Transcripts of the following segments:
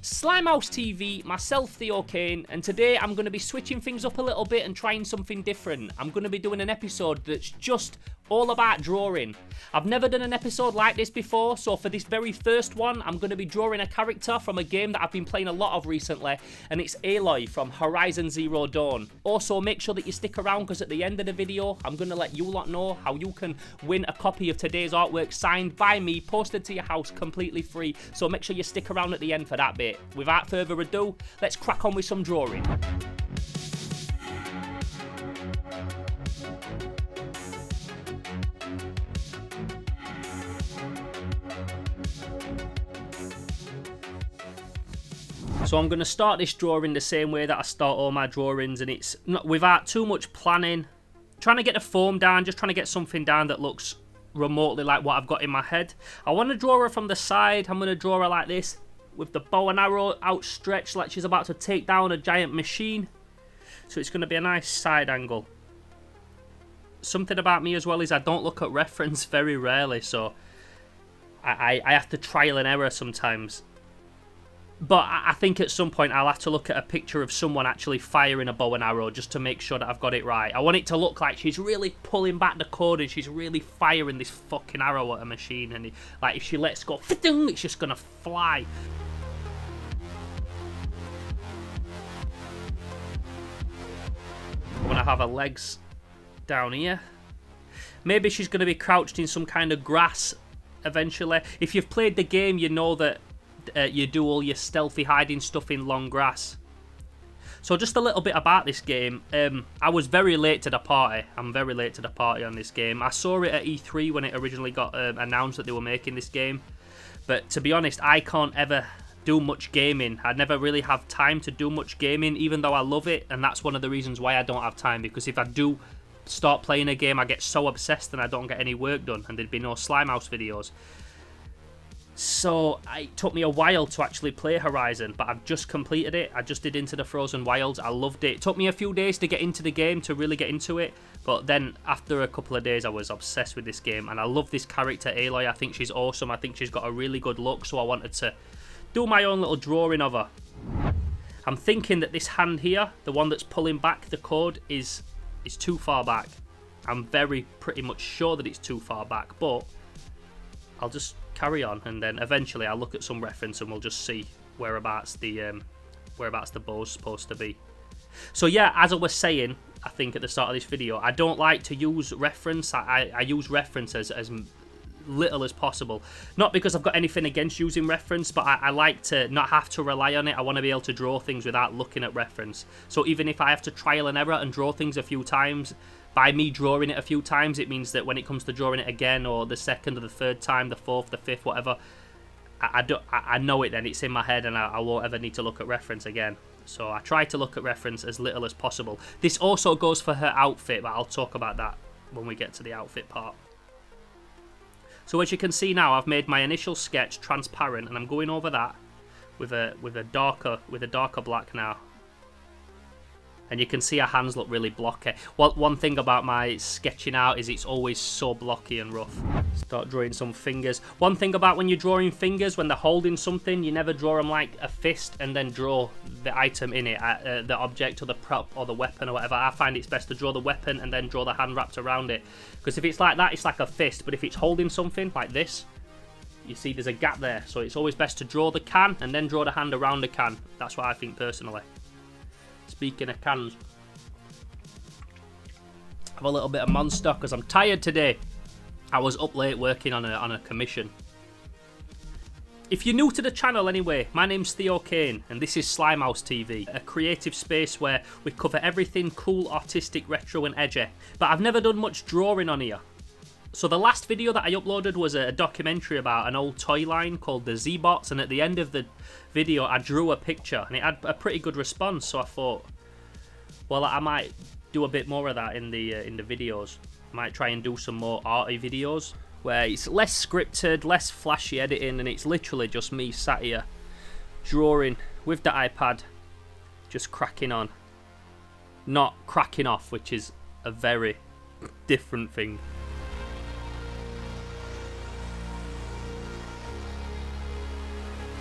Slime House TV, myself, Theo Kane, and today I'm going to be switching things up a little bit and trying something different. I'm going to be doing an episode that's just all about drawing. I've never done an episode like this before, so for this very first one, I'm going to be drawing a character from a game that I've been playing a lot of recently, and it's Aloy from Horizon Zero Dawn. Also, make sure that you stick around, because at the end of the video, I'm going to let you lot know how you can win a copy of today's artwork signed by me, posted to your house completely free, so make sure you stick around at the end for that bit. Without further ado, let's crack on with some drawing. So I'm going to start this drawing the same way that I start all my drawings, and it's not without too much planning. Trying to get the form down, just trying to get something down that looks remotely like what I've got in my head. I want to draw her from the side. I'm going to draw her like this, with the bow and arrow outstretched like she's about to take down a giant machine. So it's going to be a nice side angle. Something about me as well is I don't look at reference very rarely, so I have to trial and error sometimes. But I think at some point I'll have to look at a picture of someone actually firing a bow and arrow just to make sure that I've got it right. I want it to look like she's really pulling back the cord and she's really firing this fucking arrow at a machine. And like if she lets go, it's just going to fly. I want to have her legs down here. Maybe she's going to be crouched in some kind of grass eventually. If you've played the game, you know that you do all your stealthy hiding stuff in long grass. So just a little bit about this game. I was very late to the party. I'm very late to the party on this game. I saw it at E3 when it originally got announced that they were making this game. But to be honest, I can't ever do much gaming. I never really have time to do much gaming, even though I love it. And that's one of the reasons why I don't have time. Because if I do start playing a game, I get so obsessed and I don't get any work done. And there'd be no Slime House videos. So it took me a while to actually play Horizon, but I've just completed it. I just did Into the Frozen Wilds. I loved it. It took me a few days to get into the game, to really get into it. But then after a couple of days, I was obsessed with this game. And I love this character, Aloy. I think she's awesome. I think she's got a really good look. So I wanted to do my own little drawing of her. I'm thinking that this hand here, the one that's pulling back the cord, is too far back. I'm very pretty much sure that it's too far back, but I'll just carry on, and then eventually I'll look at some reference and we'll just see whereabouts the bow's supposed to be. So yeah, as I was saying, I think at the start of this video, I don't like to use reference. I use references as little as possible. Not because I've got anything against using reference, but I like to not have to rely on it. I want to be able to draw things without looking at reference. So even if I have to trial and error and draw things a few times, by me drawing it a few times, it means that when it comes to drawing it again, or the second or the third time, the fourth, the fifth, whatever, I know it then. It's in my head, and I won't ever need to look at reference again. So I try to look at reference as little as possible. This also goes for her outfit, but I'll talk about that when we get to the outfit part. So as you can see now, I've made my initial sketch transparent, and I'm going over that with a darker black now. And you can see her hands look really blocky. Well, one thing about my sketching out is it's always so blocky and rough. Start drawing some fingers. One thing about when you're drawing fingers, when they're holding something, you never draw them like a fist and then draw the item in it, the object or the prop or the weapon or whatever. I find it's best to draw the weapon and then draw the hand wrapped around it. Because if it's like that, it's like a fist. But if it's holding something like this, you see there's a gap there. So it's always best to draw the can and then draw the hand around the can. That's what I think personally. Speaking of cans, I have a little bit of Monster because I'm tired today. I was up late working on a commission. If you're new to the channel anyway, my name's Theo Kane and this is Slime House TV, a creative space where we cover everything cool, artistic, retro and edgy. But I've never done much drawing on here. So the last video that I uploaded was a documentary about an old toy line called the ZBots, and at the end of the video I drew a picture and it had a pretty good response, so I thought, well, I might do a bit more of that in the videos. I might try and do some more arty videos where it's less scripted, less flashy editing, and it's literally just me sat here drawing with the iPad, just cracking on. Not cracking off, which is a very different thing.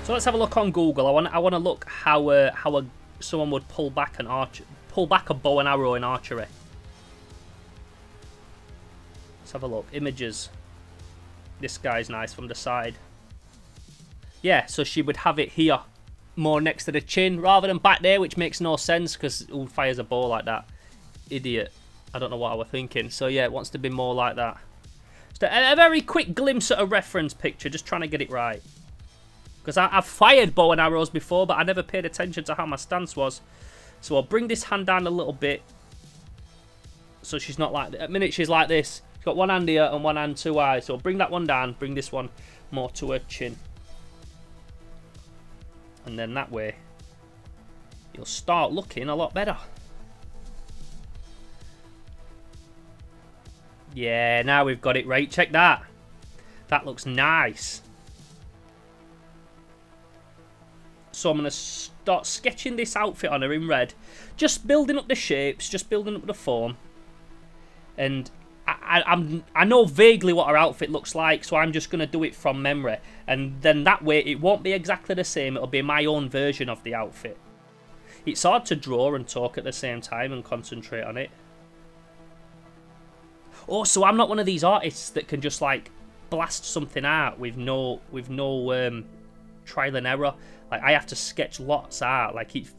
So let's have a look on Google. I want to look how someone would pull back a bow and arrow in archery. Let's have a look. Images. This guy's nice from the side. Yeah, so she would have it here, more next to the chin, rather than back there, which makes no sense, because who fires a bow like that? Idiot. I don't know what I was thinking. So yeah, it wants to be more like that. So a very quick glimpse at a reference picture, just trying to get it right. Because I've fired bow and arrows before, but I never paid attention to how my stance was. So I'll bring this hand down a little bit. So she's not like... At the minute, she's like this. She's got one hand here and one hand too high. So I'll bring that one down, bring this one more to her chin. And then that way, you'll start looking a lot better. Yeah, now we've got it right. Check that. That looks nice. So I'm going to start sketching this outfit on her in red. Just building up the shapes, just building up the form. And I know vaguely what her outfit looks like, so I'm just going to do it from memory. And then that way it won't be exactly the same, it'll be my own version of the outfit. It's hard to draw and talk at the same time and concentrate on it. Oh, so I'm not one of these artists that can just like blast something out with no trial and error. Like, I have to sketch lots out. Like, it's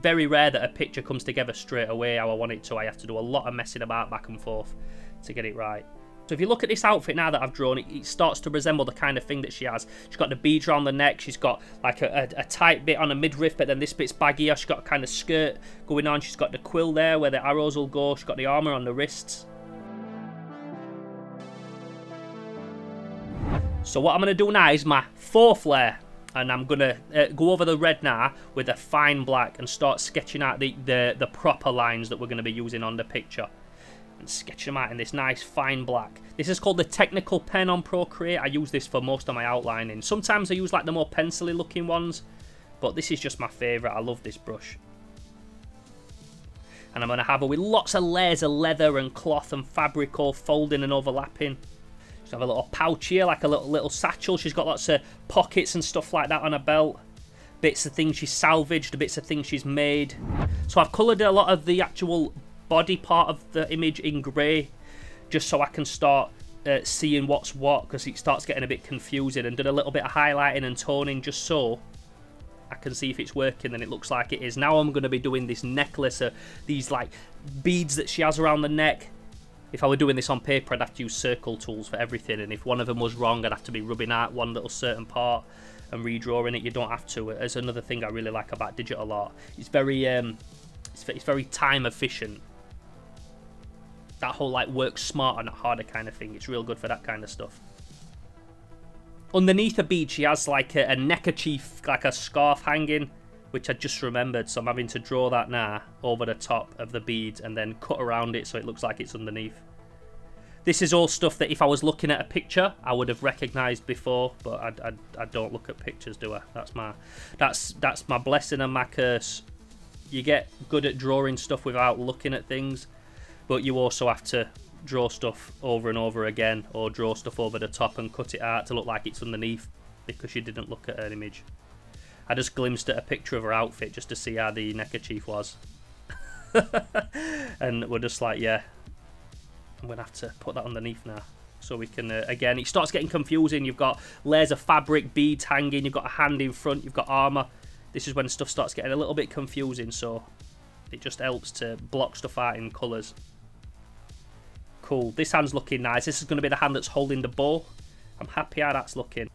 very rare that a picture comes together straight away how I want it to. I have to do a lot of messing about back and forth to get it right. So if you look at this outfit now that I've drawn, it starts to resemble the kind of thing that she has. She's got the beads around the neck, she's got like a tight bit on a midriff, but then this bit's baggier. She's got a kind of skirt going on, she's got the quill there where the arrows will go, she's got the armour on the wrists. So what I'm going to do now is my fourth layer, and I'm going to go over the red now with a fine black and start sketching out the proper lines that we're going to be using on the picture. And sketch them out in this nice fine black. This is called the technical pen on Procreate. I use this for most of my outlining. Sometimes I use like the more pencil-y looking ones, but this is just my favourite. I love this brush. And I'm going to have her with lots of layers of leather and cloth and fabric all folding and overlapping. She's got a little pouch here, like a little satchel. She's got lots of pockets and stuff like that on her belt. Bits of things she's salvaged, bits of things she's made. So I've coloured a lot of the actual body part of the image in grey, just so I can start seeing what's what, because it starts getting a bit confusing, and did a little bit of highlighting and toning just so I can see if it's working, and it looks like it is. Now I'm going to be doing this necklace, these like beads that she has around the neck. If I were doing this on paper, I'd have to use circle tools for everything, and if one of them was wrong, I'd have to be rubbing out one little certain part and redrawing it. You don't have to. It's another thing I really like about digital art. It's very time efficient. That whole like work smarter not harder kind of thing, it's real good for that kind of stuff. Underneath a bead she has like a neckerchief, like a scarf hanging, which I just remembered, so I'm having to draw that now over the top of the bead and then cut around it so it looks like it's underneath. This is all stuff that if I was looking at a picture I would have recognised before, but I don't look at pictures, do I? That's my blessing and my curse. You get good at drawing stuff without looking at things, but you also have to draw stuff over and over again, or draw stuff over the top and cut it out to look like it's underneath because you didn't look at an image. I just glimpsed at a picture of her outfit just to see how the neckerchief was. And we're just like, yeah, I'm going to have to put that underneath now. So we can, again, it starts getting confusing. You've got layers of fabric, beads hanging, you've got a hand in front, you've got armour. This is when stuff starts getting a little bit confusing, so it just helps to block stuff out in colours. Cool. This hand's looking nice. This is going to be the hand that's holding the bow. I'm happy how that's looking.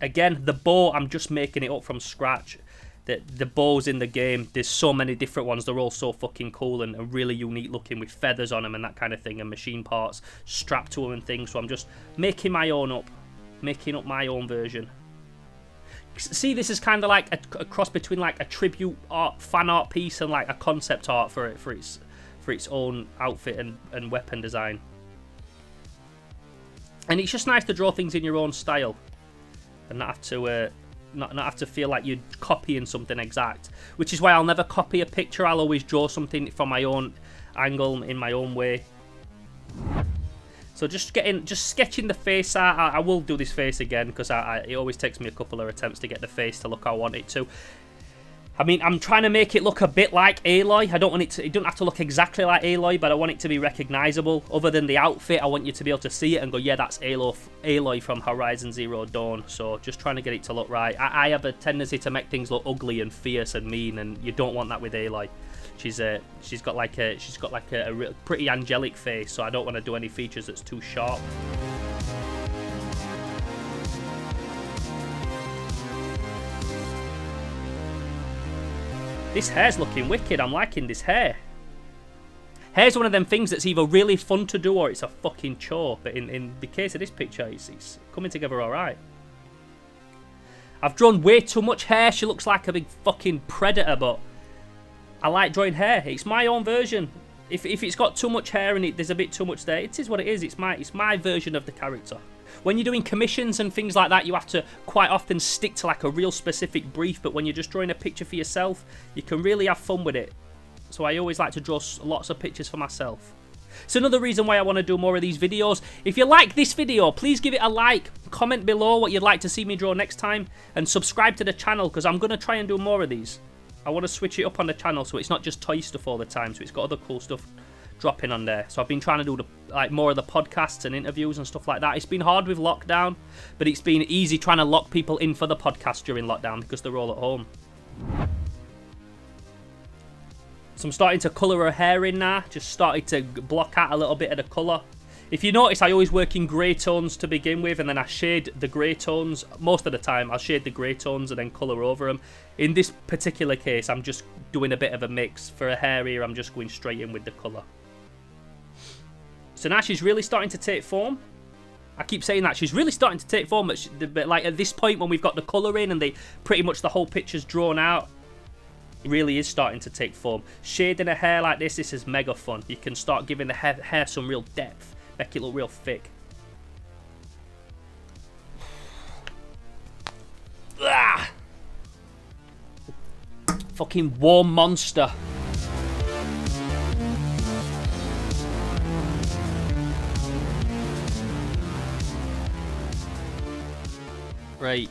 Again, the bow, I'm just making it up from scratch. The bows in the game, there's so many different ones. They're all so fucking cool and really unique looking, with feathers on them and that kind of thing, and machine parts strapped to them and things. So I'm just making my own up, making up my own version. See, this is kind of like a cross between like a tribute art, fan art piece, and like a concept art for its own outfit and weapon design. And it's just nice to draw things in your own style and not have to feel like you're copying something exact, which is why I'll never copy a picture. I'll always draw something from my own angle in my own way. So just sketching the face out. I will do this face again because it always takes me a couple of attempts to get the face to look how I want it to. I mean, I'm trying to make it look a bit like Aloy. I don't want it to, it doesn't have to look exactly like Aloy, but I want it to be recognisable. Other than the outfit, I want you to be able to see it and go, yeah, that's Aloy from Horizon Zero Dawn. So just trying to get it to look right. I have a tendency to make things look ugly and fierce and mean, and you don't want that with Aloy. She's got like a pretty angelic face, so I don't want to do any features that's too sharp. This hair's looking wicked. I'm liking this hair. Hair's one of them things that's either really fun to do or it's a fucking chore. But in the case of this picture, it's coming together all right. I've drawn way too much hair. She looks like a big fucking predator, but I like drawing hair. It's my own version. If it's got too much hair and there's a bit too much there, it is what it is. It's my version of the character. When you're doing commissions and things like that, you have to quite often stick to like a real specific brief, but when you're just drawing a picture for yourself, you can really have fun with it. So I always like to draw lots of pictures for myself. It's another reason why I want to do more of these videos. If you like this video, please give it a like, comment below what you'd like to see me draw next time, and subscribe to the channel because I'm going to try and do more of these. I want to switch it up on the channel so it's not just toy stuff all the time, so it's got other cool stuff dropping on there. So I've been trying to do more of the podcasts and interviews and stuff like that. It's been hard with lockdown, but it's been easy trying to lock people in for the podcast during lockdown because they're all at home. So I'm starting to colour her hair in now, just started to block out a little bit of the colour. If you notice, I always work in grey tones to begin with, and then I shade the grey tones. Most of the time I'll shade the grey tones and then colour over them. In this particular case, I'm just doing a bit of a mix. For a hair here, I'm just going straight in with the colour. So now she's really starting to take form. I keep saying that she's really starting to take form, but like at this point when we've got the colour in and pretty much the whole picture's drawn out, it really is starting to take form. Shading a hair like this is mega fun. You can start giving the hair some real depth, make it look real thick. Ah! Fucking warm monster. Right,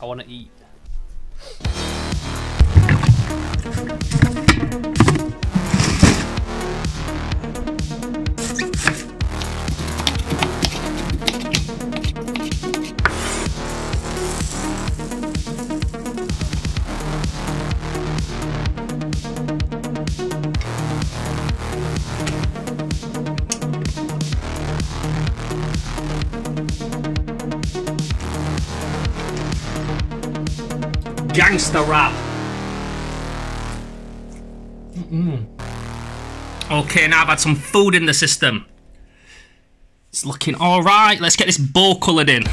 I want to eat. Gangster rap. Okay, now I've had some food in the system. It's looking all right. Let's get this bowl coloured in.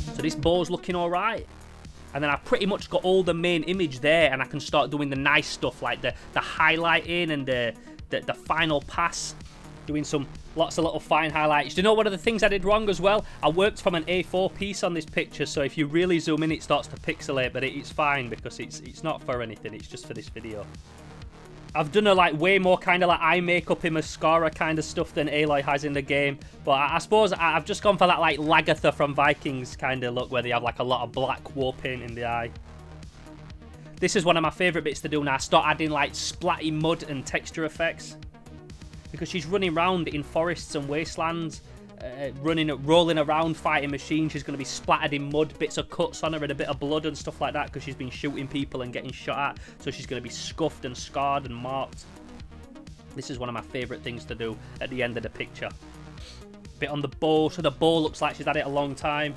So this bowl's looking all right. And then I've pretty much got all the main image there, and I can start doing the nice stuff like the highlighting and the final pass. Doing lots of little fine highlights. Do you know one of the things I did wrong as well? I worked from an A4 piece on this picture, so if you really zoom in, it starts to pixelate, but it's fine because it's not for anything, it's just for this video. I've done a way more kind of eye makeup and mascara kind of stuff than Aloy has in the game, but I suppose I've just gone for that Lagertha from Vikings kind of look where they have a lot of black war paint in the eye. This is one of my favourite bits to do now. I start adding splatty mud and texture effects. Because she's running around in forests and wastelands, rolling around fighting machines. She's going to be splattered in mud, bits of cuts on her and a bit of blood and stuff like that because she's been shooting people and getting shot at. So she's going to be scuffed and scarred and marked. This is one of my favourite things to do at the end of the picture. Bit on the bowl, so the bowl looks like she's had it a long time.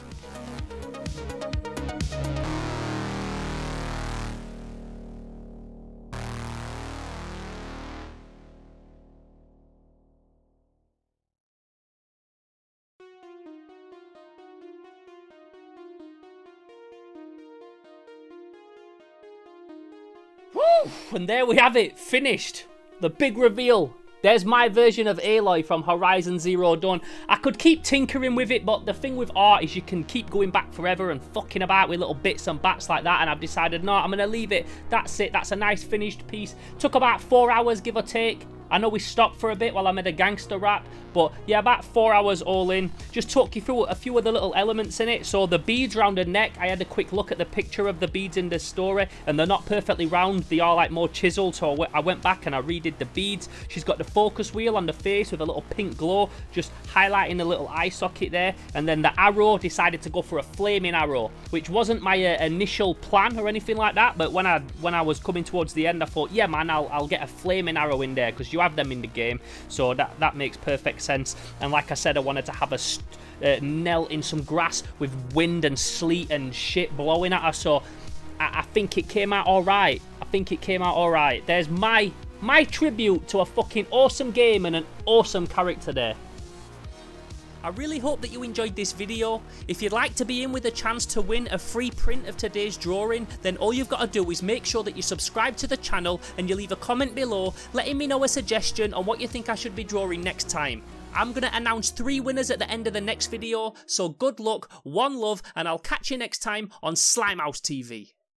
And there we have it, finished. The big reveal. There's my version of Aloy from Horizon Zero Dawn. I could keep tinkering with it, but the thing with art is you can keep going back forever and fucking about with little bits and bats like that, and I've decided, no, I'm going to leave it. That's it. That's a nice finished piece. Took about 4 hours, give or take. I know we stopped for a bit while I made a gangster rap, but yeah, about 4 hours all in. Just talk you through a few of the little elements in it. So the beads round her neck, I had a quick look at the picture of the beads in the story, and they're not perfectly round, they are like more chiseled, so I went back and I redid the beads. She's got the focus wheel on the face with a little pink glow, just highlighting the little eye socket there, and then the arrow, decided to go for a flaming arrow, which wasn't my initial plan or anything like that, but when I was coming towards the end, I thought, yeah man, I'll get a flaming arrow in there, because you have them in the game, so that makes perfect sense. And like I said, I wanted to have a Nell in some grass with wind and sleet and shit blowing at her, so I think it came out all right. I think it came out all right. There's my tribute to a fucking awesome game and an awesome character there. I really hope that you enjoyed this video. If you'd like to be in with a chance to win a free print of today's drawing, then all you've got to do is make sure that you subscribe to the channel and you leave a comment below letting me know a suggestion on what you think I should be drawing next time. I'm going to announce 3 winners at the end of the next video, so good luck, one love, and I'll catch you next time on Slime House TV.